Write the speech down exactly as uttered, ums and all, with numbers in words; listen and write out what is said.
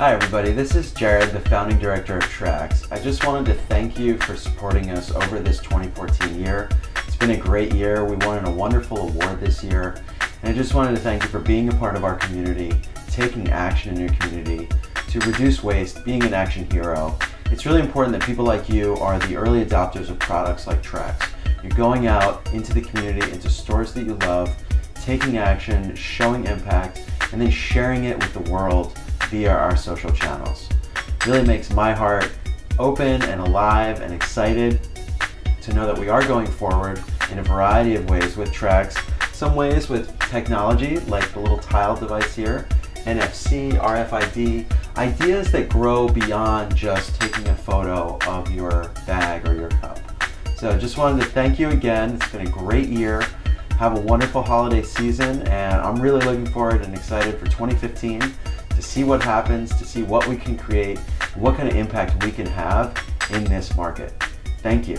Hi everybody, this is Jared, the founding director of Trax. I just wanted to thank you for supporting us over this twenty fourteen year. It's been a great year. We won a wonderful award this year. And I just wanted to thank you for being a part of our community, taking action in your community to reduce waste, being an action hero. It's really important that people like you are the early adopters of products like Trax. You're going out into the community, into stores that you love, taking action, showing impact, and then sharing it with the world via our social channels. It really makes my heart open and alive and excited to know that we are going forward in a variety of ways with Trax. Some ways with technology, like the little tile device here, N F C, R F I D, ideas that grow beyond just taking a photo of your bag or your cup. So just wanted to thank you again. It's been a great year. Have a wonderful holiday season, and I'm really looking forward and excited for twenty fifteen. To see what happens, to see what we can create, what kind of impact we can have in this market. Thank you.